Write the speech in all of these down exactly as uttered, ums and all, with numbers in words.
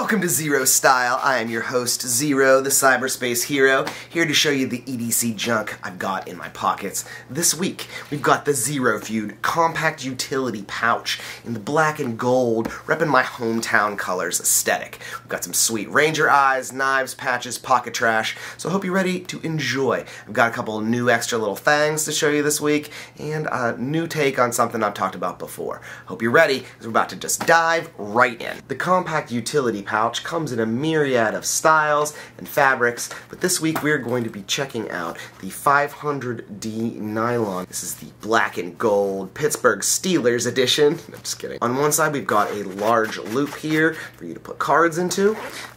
Welcome to Xero Style. I am your host, Xero, the cyberspace hero, here to show you the E D C junk I've got in my pockets. This week, we've got the Xero Feud Compact Utility Pouch in the black and gold, repping my hometown colors aesthetic. We've got some sweet ranger eyes, knives, patches, pocket trash, so I hope you're ready to enjoy. I've got a couple new extra little fangs to show you this week, and a new take on something I've talked about before. Hope you're ready, because we're about to just dive right in. The Compact Utility Pouch comes in a myriad of styles and fabrics, but this week we're going to be checking out the five hundred D nylon. This is the black and gold Pittsburgh Steelers edition. I'm just kidding. On one side we've got a large loop here for you to put cards into.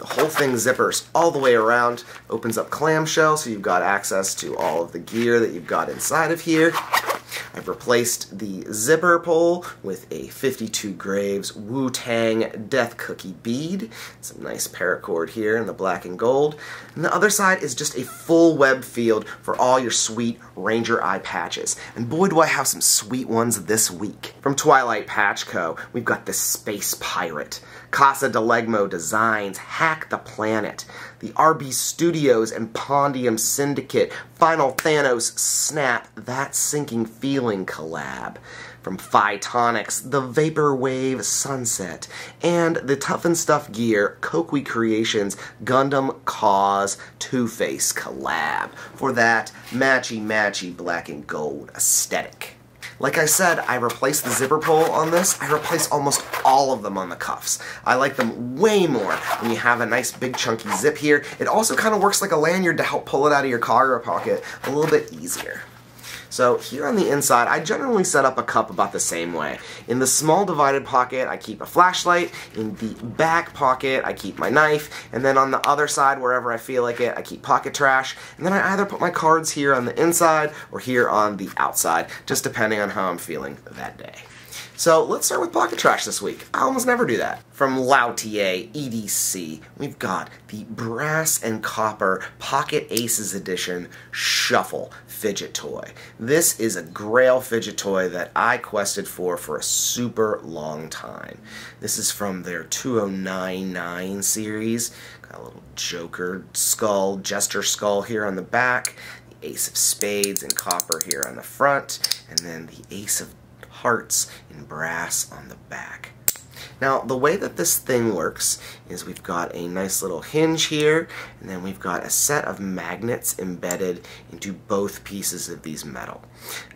The whole thing zippers all the way around, opens up clamshell, so you've got access to all of the gear that you've got inside of here. I've replaced the zipper pull with a fifty-two Graves Wu Death Cookie bead. Some nice paracord here in the black and gold. And the other side is just a full web field for all your sweet ranger eye patches. And boy, do I have some sweet ones this week. From Twilight Patch Co., we've got the Space Pirate, Casa Dilegno Designs, Hack the Planet, the R B Studios and Pondium Syndicate, Final Thanos, Snap, That Sinking Feeling collab. From Phi Tonics, the Vaporwave Sunset, and the Tough and Stuff Gear, Koki Creations, Gundam Cause Two-Face collab. For that matchy-matchy black and gold aesthetic. Like I said, I replaced the zipper pull on this. I replace almost all of them on the cuffs. I like them way more when you have a nice big chunky zip here. It also kind of works like a lanyard to help pull it out of your cargo pocket a little bit easier. So here on the inside, I generally set up a cup about the same way. In the small divided pocket, I keep a flashlight. In the back pocket, I keep my knife. And then on the other side, wherever I feel like it, I keep pocket trash. And then I either put my cards here on the inside or here on the outside, just depending on how I'm feeling that day. So let's start with pocket trash this week. I almost never do that. From Lautie E D C, we've got the Brass and Copper Pocket Aces Edition Shuffle Fidget Toy. This is a grail fidget toy that I quested for for a super long time. This is from their two oh nine nine series. Got a little Joker skull, Jester skull here on the back, the Ace of Spades and Copper here on the front, and then the Ace of Hearts in brass on the back. Now, the way that this thing works is we've got a nice little hinge here, and then we've got a set of magnets embedded into both pieces of these metal.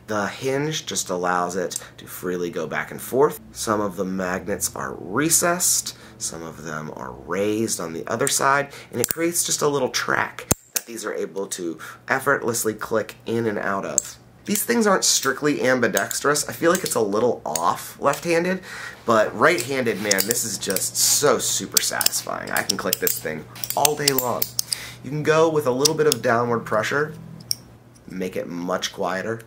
The hinge just allows it to freely go back and forth. Some of the magnets are recessed, some of them are raised on the other side, and it creates just a little track that these are able to effortlessly click in and out of. These things aren't strictly ambidextrous. I feel like it's a little off left-handed, but right-handed, man, this is just so super satisfying. I can click this thing all day long. You can go with a little bit of downward pressure, make it much quieter.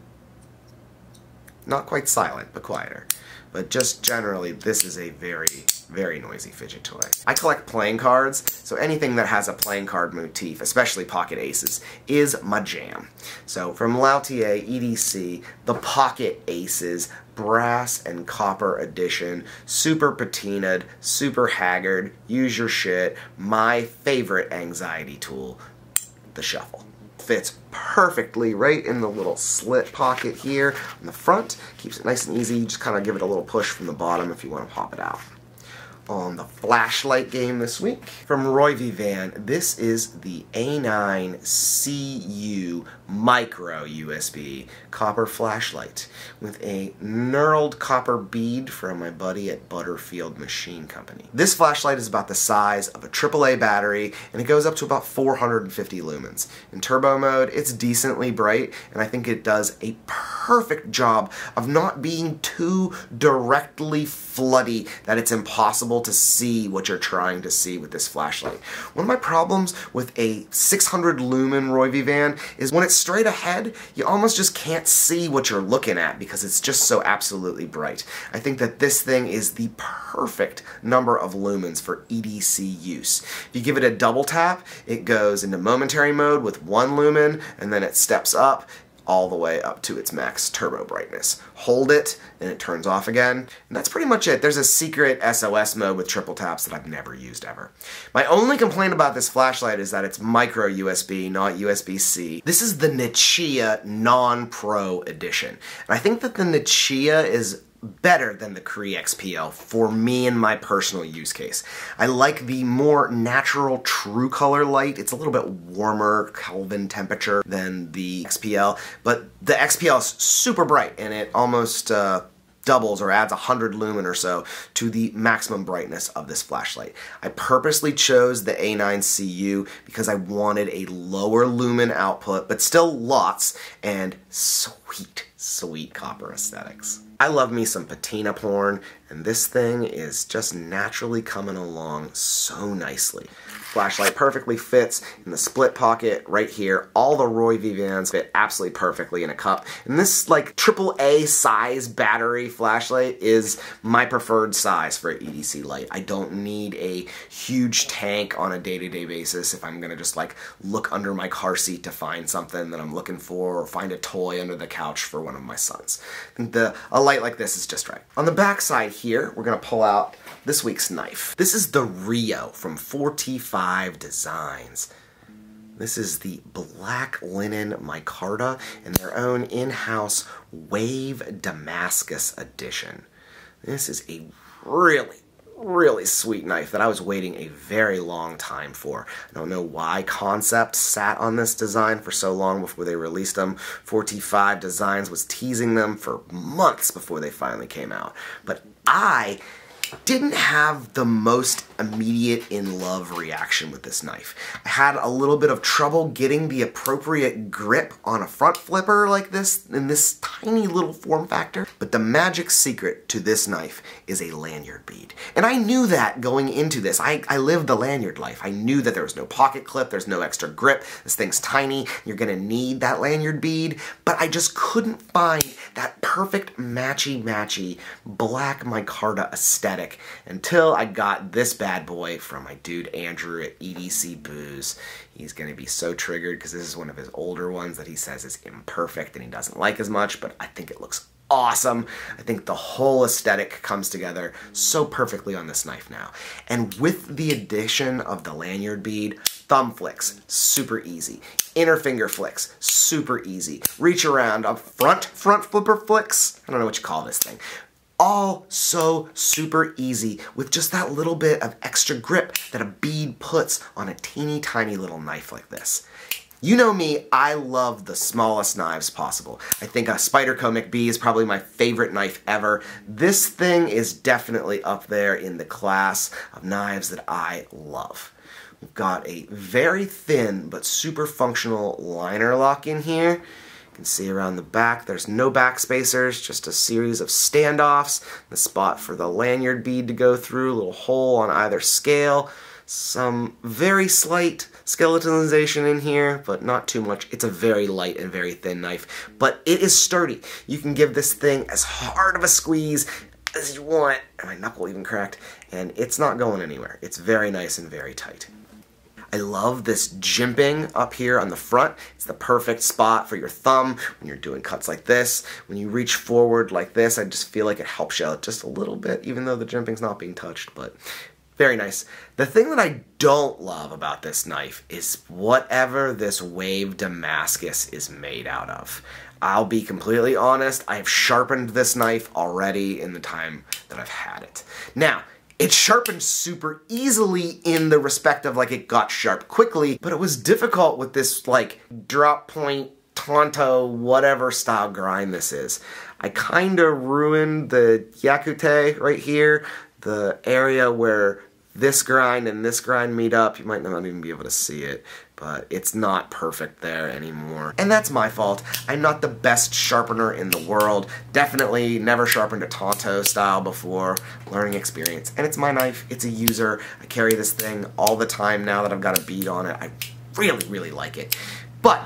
Not quite silent, but quieter. But just generally, this is a very, very noisy fidget toy. I collect playing cards, so anything that has a playing card motif, especially pocket aces, is my jam. So from Lautie E D C, the Pocket Aces Brass and Copper Edition, super patinaed, super haggard, use your shit, my favorite anxiety tool, the shuffle. Fits perfectly right in the little slit pocket here on the front. Keeps it nice and easy. You just kind of give it a little push from the bottom if you want to pop it out. On the flashlight game this week, from Rovyvon, this is the A nine C U Micro U S B Copper Flashlight with a knurled copper bead from my buddy at Butterfield Machine Company. This flashlight is about the size of a triple A battery, and it goes up to about four hundred fifty lumens. In turbo mode, it's decently bright, and I think it does a perfect job of not being too directly floody that it's impossible to see what you're trying to see with this flashlight. One of my problems with a six hundred lumen Rovyvon is when it's straight ahead, you almost just can't see what you're looking at because it's just so absolutely bright. I think that this thing is the perfect number of lumens for E D C use. If you give it a double tap, it goes into momentary mode with one lumen, and then it steps up all the way up to its max turbo brightness. Hold it, and it turns off again, and that's pretty much it. There's a secret S O S mode with triple taps that I've never used ever. My only complaint about this flashlight is that it's micro U S B, not U S B C. This is the Nichia Non-Pro Edition, and I think that the Nichia is better than the Cree X P L for me in my personal use case. I like the more natural true color light. It's a little bit warmer Kelvin temperature than the X P L, but the X P L is super bright and it almost uh, doubles or adds one hundred lumen or so to the maximum brightness of this flashlight. I purposely chose the A nine C U because I wanted a lower lumen output, but still lots and sweet, sweet copper aesthetics. I love me some patina porn, and this thing is just naturally coming along so nicely. Flashlight perfectly fits in the split pocket right here. All the Rovyvons fit absolutely perfectly in a cup. And this like triple A size battery flashlight is my preferred size for E D C light. I don't need a huge tank on a day-to-day basis if I'm gonna just like look under my car seat to find something that I'm looking for, or find a toy under the couch for one of my sons. The A light like this is just right. On the back side here, we're gonna pull out this week's knife. This is the Rio from four T five Designs. This is the black linen micarta and their own in-house Wave Damascus edition. This is a really, really sweet knife that I was waiting a very long time for. I don't know why Kansept sat on this design for so long before they released them. four T five Designs was teasing them for months before they finally came out. But I didn't have the most immediate in love reaction with this knife. I had a little bit of trouble getting the appropriate grip on a front flipper like this in this tiny little form factor, but the magic secret to this knife is a lanyard bead. And I knew that going into this. I, I lived the lanyard life. I knew that there was no pocket clip, there's no extra grip, this thing's tiny, you're gonna need that lanyard bead, but I just couldn't find that perfect matchy-matchy black micarta aesthetic until I got this bad boy from my dude Andrew at E D C Boos. He's gonna be so triggered because this is one of his older ones that he says is imperfect and he doesn't like as much, but I think it looks awesome. I think the whole aesthetic comes together so perfectly on this knife now. And with the addition of the lanyard bead, thumb flicks, super easy. Inner finger flicks, super easy. Reach around up front, front flipper flicks. I don't know what you call this thing. All so super easy with just that little bit of extra grip that a bead puts on a teeny tiny little knife like this. You know me, I love the smallest knives possible. I think a Spyderco McBee is probably my favorite knife ever. This thing is definitely up there in the class of knives that I love. We've got a very thin but super functional liner lock in here. You can see around the back, there's no back spacers, just a series of standoffs, the spot for the lanyard bead to go through, a little hole on either scale, some very slight skeletonization in here, but not too much. It's a very light and very thin knife, but it is sturdy. You can give this thing as hard of a squeeze as you want. My knuckle even cracked, and it's not going anywhere. It's very nice and very tight. I love this jimping up here on the front. It's the perfect spot for your thumb when you're doing cuts like this. When you reach forward like this, I just feel like it helps you out just a little bit, even though the jimping's not being touched, but very nice. The thing that I don't love about this knife is whatever this Wave Damascus is made out of. I'll be completely honest, I have sharpened this knife already in the time that I've had it. Now, it sharpened super easily in the respect of like it got sharp quickly, but it was difficult with this like drop point, Tonto, whatever style grind this is. I kinda ruined the Yakute right here, the area where this grind and this grind meet up. You might not even be able to see it, but it's not perfect there anymore. And that's my fault. I'm not the best sharpener in the world. Definitely never sharpened a Tonto style before. Learning experience. And it's my knife, it's a user. I carry this thing all the time now that I've got a bead on it. I really, really like it. But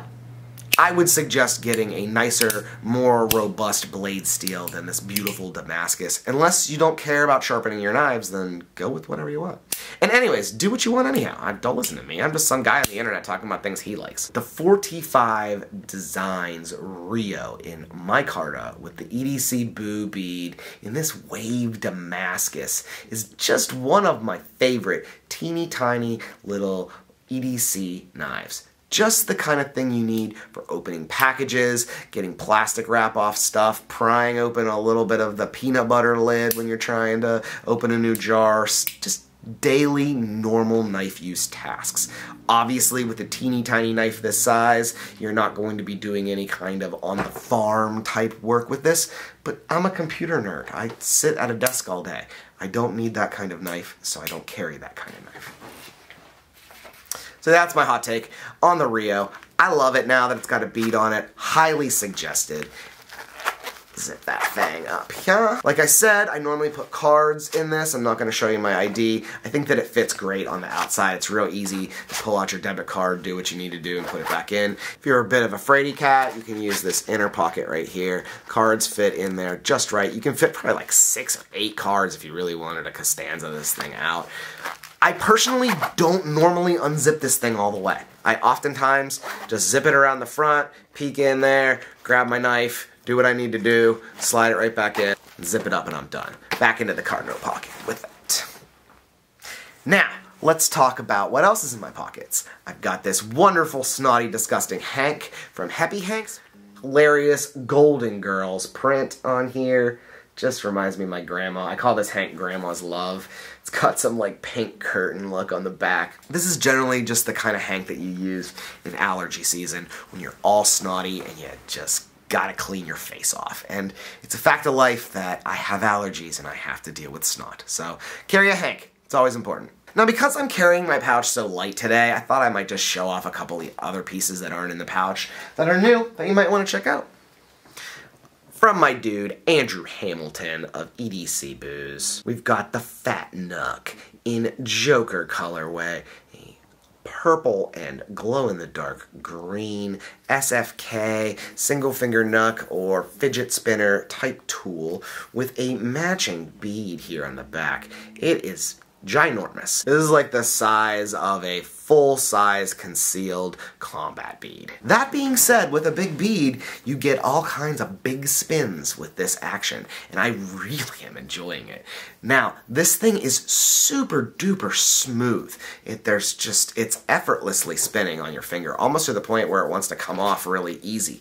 I would suggest getting a nicer, more robust blade steel than this beautiful Damascus. Unless you don't care about sharpening your knives, then go with whatever you want. And anyways, do what you want anyhow. Don't listen to me. I'm just some guy on the internet talking about things he likes. The four T five Designs Rio in micarta with the E D C Boo bead in this wave Damascus is just one of my favorite teeny tiny little E D C knives. Just the kind of thing you need for opening packages, getting plastic wrap off stuff, prying open a little bit of the peanut butter lid when you're trying to open a new jar, just daily normal knife use tasks. Obviously, with a teeny tiny knife this size, you're not going to be doing any kind of on the farm type work with this, but I'm a computer nerd. I sit at a desk all day. I don't need that kind of knife, so I don't carry that kind of knife. So that's my hot take on the Rio. I love it now that it's got a bead on it. Highly suggested. Zip that thing up here. Like I said, I normally put cards in this. I'm not going to show you my I D. I think that it fits great on the outside. It's real easy to pull out your debit card, do what you need to do, and put it back in. If you're a bit of a fraidy cat, you can use this inner pocket right here. Cards fit in there just right. You can fit probably like six or eight cards if you really wanted to Costanza this thing out. I personally don't normally unzip this thing all the way. I oftentimes just zip it around the front, peek in there, grab my knife, do what I need to do, slide it right back in, zip it up, and I'm done. Back into the cargo pocket with that. Now, let's talk about what else is in my pockets. I've got this wonderful, snotty, disgusting Hank from Heppy Hanks. Hilarious Golden Girls print on here. Just reminds me of my grandma. I call this Hank Grandma's Love. It's got some like pink curtain look on the back. This is generally just the kind of Hank that you use in allergy season when you're all snotty and you just gotta clean your face off. And it's a fact of life that I have allergies and I have to deal with snot. So carry a Hank. It's always important. Now, because I'm carrying my pouch so light today, I thought I might just show off a couple of other pieces that aren't in the pouch that are new that you might want to check out. From my dude, Andrew Hamilton of E D C Boos, we've got the Fat Nook in Joker colorway, a purple and glow-in-the-dark green S F K single finger nook or fidget spinner type tool with a matching bead here on the back. It is ginormous. This is like the size of a full-size concealed combat bead. That being said, with a big bead, you get all kinds of big spins with this action, and I really am enjoying it. Now, this thing is super duper smooth. It, there's just, it's effortlessly spinning on your finger, almost to the point where it wants to come off really easy.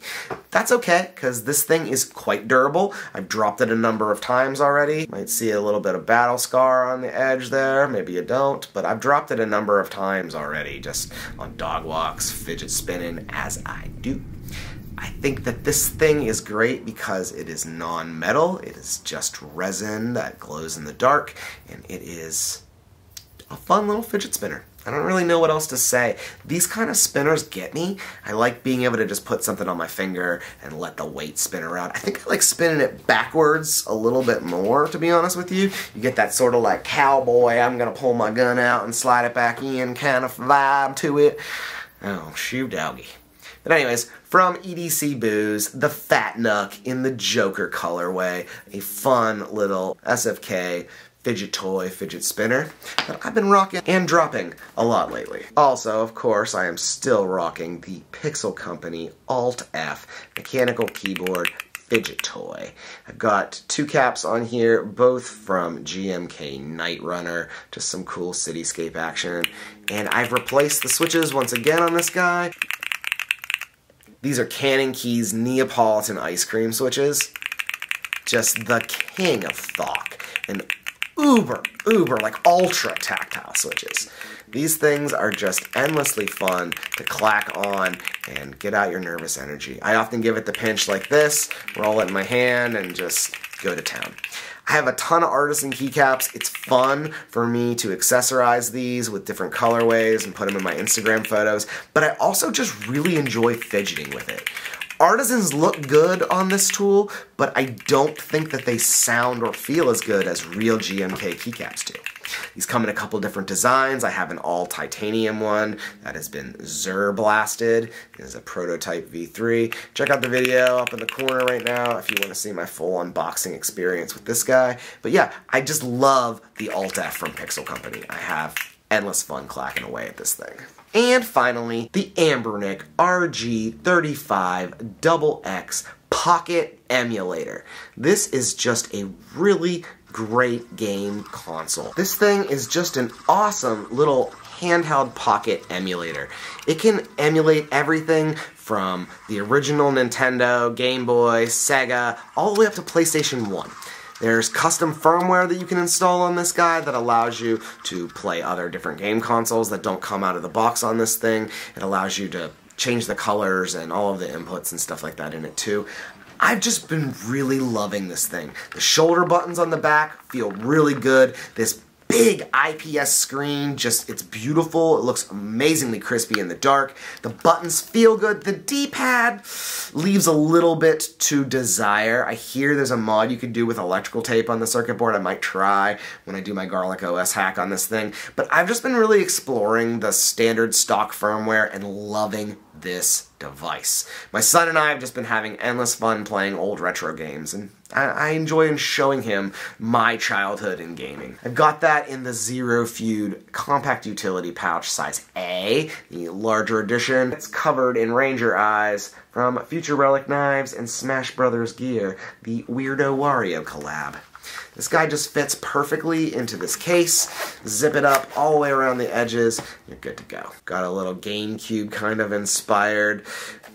That's okay, because this thing is quite durable. I've dropped it a number of times already. Might see a little bit of battle scar on the edge there, maybe you don't, but I've dropped it a number of times already. Just on dog walks, fidget spinning as I do. I think that this thing is great because it is non-metal, it is just resin that glows in the dark, and it is a fun little fidget spinner. I don't really know what else to say. These kind of spinners get me. I like being able to just put something on my finger and let the weight spin around. I think I like spinning it backwards a little bit more, to be honest with you. You get that sort of like cowboy, I'm gonna pull my gun out and slide it back in kind of vibe to it. Oh, shoe doggy. But anyways, from E D C Boos, the Fat Nook in the Joker colorway, a fun little S F K fidget toy, fidget spinner that I've been rocking and dropping a lot lately. Also, of course, I am still rocking the Pixel Company Alt-F mechanical keyboard fidget toy. I've got two caps on here, both from G M K Nightrunner, just some cool cityscape action. And I've replaced the switches once again on this guy. These are Canon Key's Neapolitan ice cream switches. Just the king of thok. And uber, uber, like ultra tactile switches. These things are just endlessly fun to clack on and get out your nervous energy. I often give it the pinch like this, roll it in my hand, and just go to town. I have a ton of artisan keycaps. It's fun for me to accessorize these with different colorways and put them in my Instagram photos, but I also just really enjoy fidgeting with it. Artisans look good on this tool, but I don't think that they sound or feel as good as real G M K keycaps do. These come in a couple different designs. I have an all-titanium one that has been Zer-blasted. This is a prototype V three. Check out the video up in the corner right now if you want to see my full unboxing experience with this guy. But yeah, I just love the Alt-F from Pixel Company. I have endless fun clacking away at this thing. And finally, the Ambernic R G thirty-five X X Pocket Emulator. This is just a really great game console. This thing is just an awesome little handheld pocket emulator. It can emulate everything from the original Nintendo, Game Boy, Sega, all the way up to PlayStation one. There's custom firmware that you can install on this guy that allows you to play other different game consoles that don't come out of the box on this thing. It allows you to change the colors and all of the inputs and stuff like that in it too. I've just been really loving this thing. The shoulder buttons on the back feel really good. This big I P S screen, just, it's beautiful. It looks amazingly crispy in the dark. The buttons feel good. The D-pad leaves a little bit to desire. I hear there's a mod you can do with electrical tape on the circuit board. I might try when I do my Garlic O S hack on this thing. But I've just been really exploring the standard stock firmware and loving this device. My son and I have just been having endless fun playing old retro games, and I, I enjoy showing him my childhood in gaming. I've got that in the Xero Feud Compact Utility Pouch size A, the larger edition. It's covered in Ranger Eyes from Future Relic Knives and Smash Brothers Gear, the Weirdo Wario collab. This guy just fits perfectly into this case. Zip it up all the way around the edges. You're good to go. Got a little GameCube kind of inspired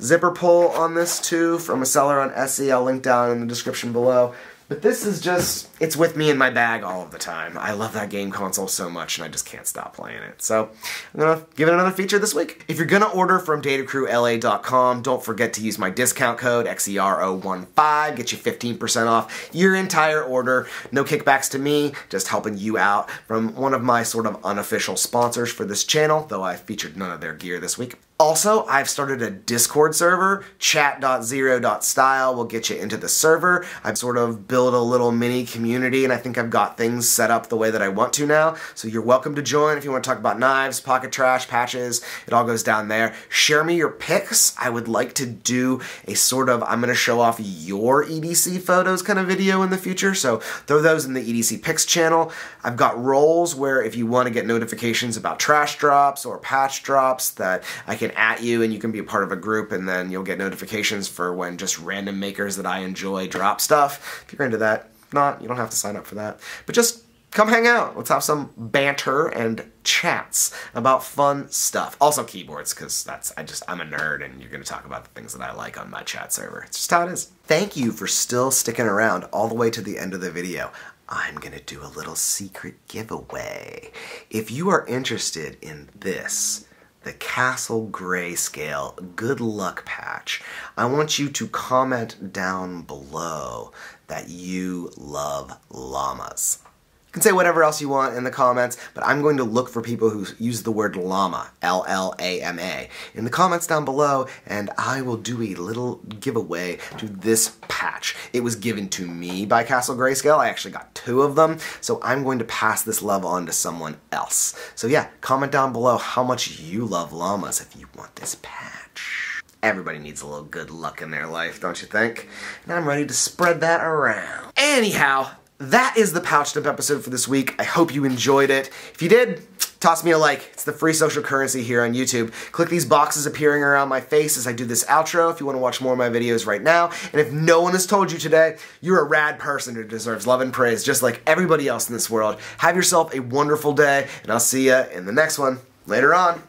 zipper pull on this too from a seller on Etsy. I'll link down in the description below. But this is just, it's with me in my bag all of the time. I love that game console so much and I just can't stop playing it. So I'm gonna give it another feature this week. If you're gonna order from Datacrew L A dot com, don't forget to use my discount code X E R O one five, get you fifteen percent off your entire order. No kickbacks to me, just helping you out from one of my sort of unofficial sponsors for this channel, though I featured none of their gear this week. Also, I've started a Discord server. Chat dot zero dot style will get you into the server. I've sort of built a little mini community, and I think I've got things set up the way that I want to now. So you're welcome to join if you want to talk about knives, pocket trash, patches. It all goes down there. Share me your picks. I would like to do a sort of, I'm going to show off your E D C photos kind of video in the future. So throw those in the E D C Picks channel. I've got roles where if you want to get notifications about trash drops or patch drops that I can at you, and you can be a part of a group, and then you'll get notifications for when just random makers that I enjoy drop stuff. If you're into that, if not, you don't have to sign up for that. But just come hang out. Let's have some banter and chats about fun stuff. Also keyboards, because that's, I just, I'm a nerd, and you're going to talk about the things that I like on my chat server. It's just how it is. Thank you for still sticking around all the way to the end of the video. I'm going to do a little secret giveaway. If you are interested in this, the Castle Grayscale Good Luck Patch, I want you to comment down below that you love llamas. You can say whatever else you want in the comments, but I'm going to look for people who use the word llama, L L A M A, in the comments down below, and I will do a little giveaway to this patch. It was given to me by Castle Grayscale. I actually got two of them, so I'm going to pass this love on to someone else. So yeah, comment down below how much you love llamas if you want this patch. Everybody needs a little good luck in their life, don't you think? And I'm ready to spread that around. Anyhow, that is the Pouch Dump episode for this week. I hope you enjoyed it. If you did, toss me a like. It's the free social currency here on YouTube. Click these boxes appearing around my face as I do this outro if you want to watch more of my videos right now. And if no one has told you today, you're a rad person who deserves love and praise just like everybody else in this world. Have yourself a wonderful day, and I'll see you in the next one. Later on.